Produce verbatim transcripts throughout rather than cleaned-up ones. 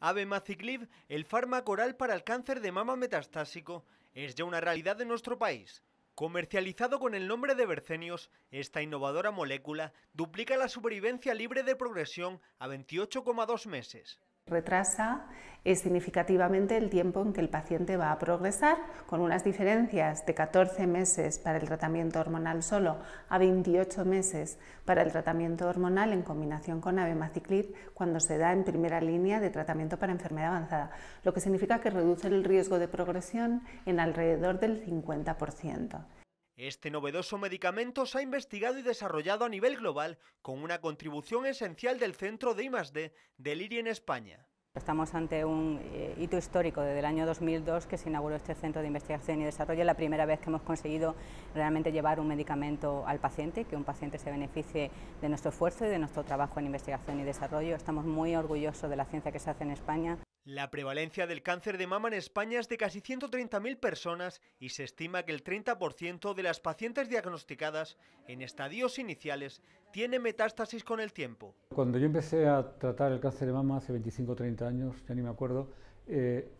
Abemaciclib, el fármaco oral para el cáncer de mama metastásico, es ya una realidad en nuestro país. Comercializado con el nombre de Verzenio, esta innovadora molécula duplica la supervivencia libre de progresión a veintiocho coma dos meses. Retrasa significativamente el tiempo en que el paciente va a progresar, con unas diferencias de catorce meses para el tratamiento hormonal solo a veintiocho meses para el tratamiento hormonal en combinación con Abemaciclib cuando se da en primera línea de tratamiento para enfermedad avanzada, lo que significa que reduce el riesgo de progresión en alrededor del cincuenta por ciento. Este novedoso medicamento se ha investigado y desarrollado a nivel global con una contribución esencial del Centro de I más D de Lilly en España. Estamos ante un hito histórico desde el año dos mil dos que se inauguró este Centro de Investigación y Desarrollo. Es la primera vez que hemos conseguido realmente llevar un medicamento al paciente, que un paciente se beneficie de nuestro esfuerzo y de nuestro trabajo en investigación y desarrollo. Estamos muy orgullosos de la ciencia que se hace en España. La prevalencia del cáncer de mama en España es de casi ciento treinta mil personas y se estima que el treinta por ciento de las pacientes diagnosticadas en estadios iniciales tiene metástasis con el tiempo. Cuando yo empecé a tratar el cáncer de mama hace veinticinco o treinta años, ya ni me acuerdo, eh,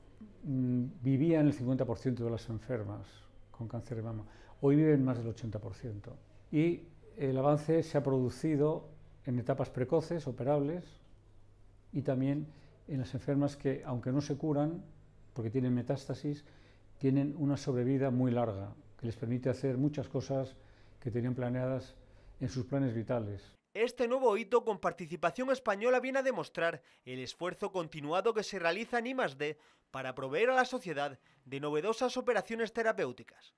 vivían el cincuenta por ciento de las enfermas con cáncer de mama. Hoy viven más del ochenta por ciento. Y el avance se ha producido en etapas precoces, operables, y también en las enfermas que, aunque no se curan, porque tienen metástasis, tienen una sobrevida muy larga, que les permite hacer muchas cosas que tenían planeadas en sus planes vitales. Este nuevo hito con participación española viene a demostrar el esfuerzo continuado que se realiza en I más D para proveer a la sociedad de novedosas operaciones terapéuticas.